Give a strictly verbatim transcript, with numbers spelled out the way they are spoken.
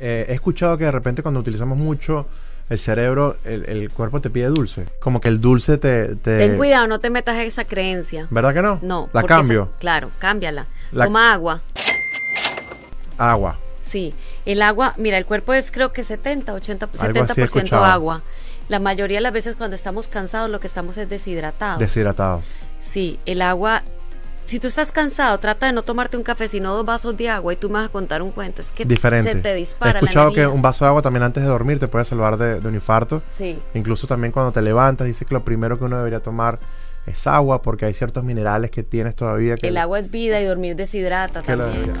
Eh, he escuchado que de repente cuando utilizamos mucho el cerebro, el, el cuerpo te pide dulce. Como que el dulce te, te... Ten cuidado, no te metas esa creencia. ¿Verdad que no? No. La cambio. Esa, claro, cámbiala. La... Toma agua. Agua. Sí. El agua, mira, el cuerpo es creo que setenta, ochenta, setenta por ciento agua. La mayoría de las veces cuando estamos cansados lo que estamos es deshidratados. Deshidratados. Sí, el agua... Si tú estás cansado, trata de no tomarte un café, sino dos vasos de agua, y tú me vas a contar un cuento. Es que diferente. Se te dispara la energía. He escuchado que un vaso de agua también antes de dormir te puede salvar de, de un infarto. Sí. Incluso también cuando te levantas, dice que lo primero que uno debería tomar es agua, porque hay ciertos minerales que tienes todavía. Que el agua es vida y dormir deshidrata también.